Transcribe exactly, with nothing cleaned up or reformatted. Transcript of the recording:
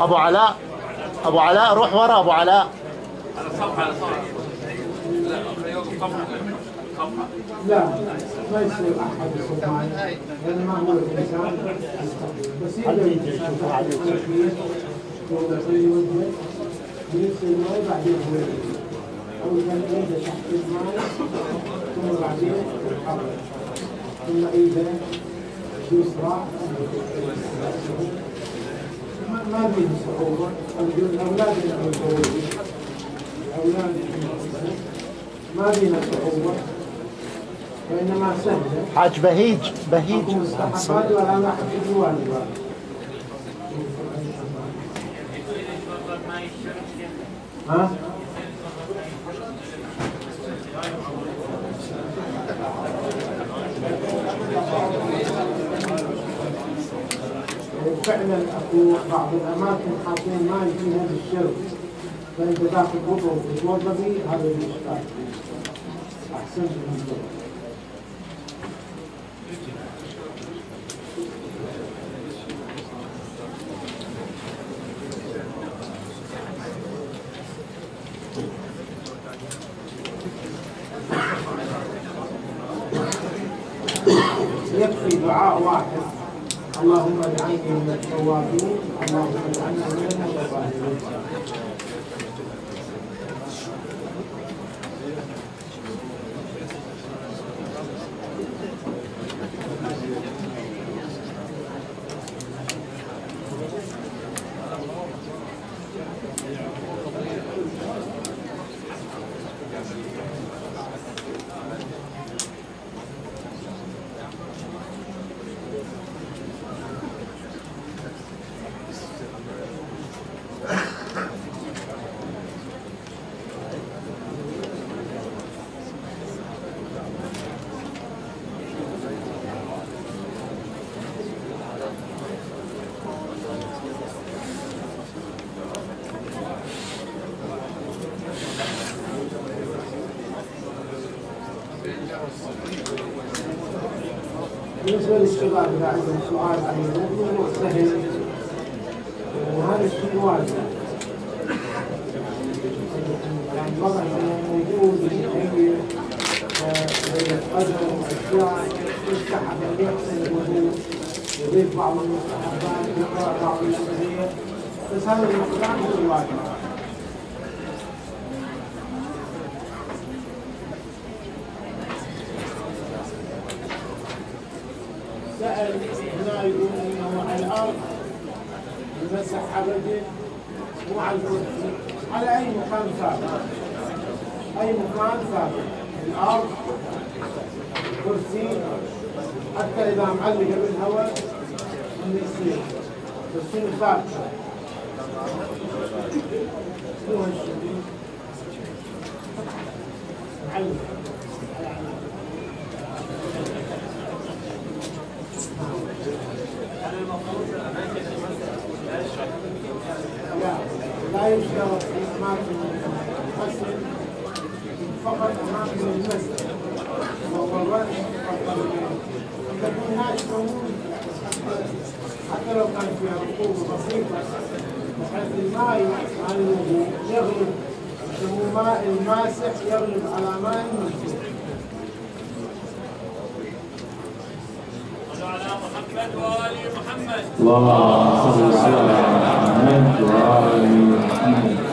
ابو علاء، ابو علاء روح ورا ابو علاء. على صفحه على صفحه لا خليهم صفحه صفحه لا ما يصير احد يصور لان ما هو الانسان بعدين ما بين صعوبة، أولادنا متزوجين، أولادنا ما بين صعوبة، وإنما سهلة. حاج بهيج بهيج. مستحقات ولا أنا حفظ والدها. ها؟ فعلا اكو بعض الاماكن حاطين ماي في هذا الشرب فانت تاخذ وضوء وتتوضا به هذا الاشكال احسن من الوضوء. يكفي دعاء واحد اللهم اجعلني من التوابين اللهم اجعلنا من المتطهرين. بالنسبة للشباب إذا عندهم سؤال عن الموضوع سهل وهذا الشيء واجب. الوضع موجود بالحية بين القدر والإشياء يستحب أن يحسن الوجود يضيف بعض المستحبات يقرأ بعض الأدعية بس هذا المقدار هو الواجب. هنا يقول انه على الارض يمسح حبجه مو على الكرسي على اي مكان ثابت اي مكان ثابت الارض كرسي حتى اذا معلقه بالهواء انه يصير كرسي ثابت مو هالشيء معلق لا يشترط في اماكن الغسل فقط اماكن المسجد وهو الرأس اذا كان هناك موجود حتى لو كان فيها رطوبه بسيطه بحيث الماء عن الوضوء يغلب سمو ماء الماسح يغلب على ماء المسجد. محمد وآل محمد. اللهم صل على محمد وآل محمد.